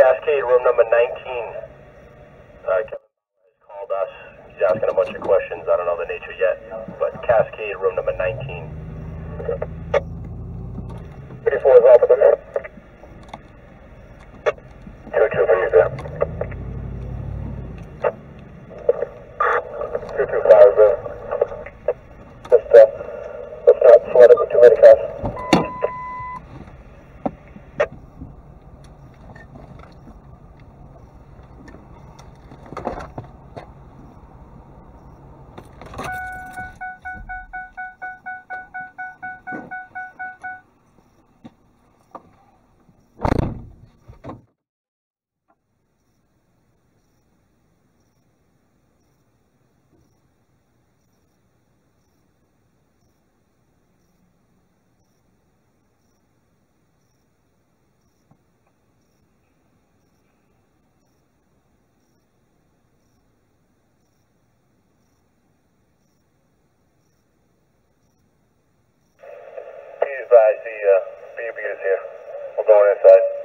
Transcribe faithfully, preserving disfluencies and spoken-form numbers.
Cascade, room number nineteen. Uh, Kevin has called us. He's asking a bunch of questions. I don't know the nature yet, but Cascade, room number nineteen. thirty-four is off of the the uh, B B is here. We're going inside.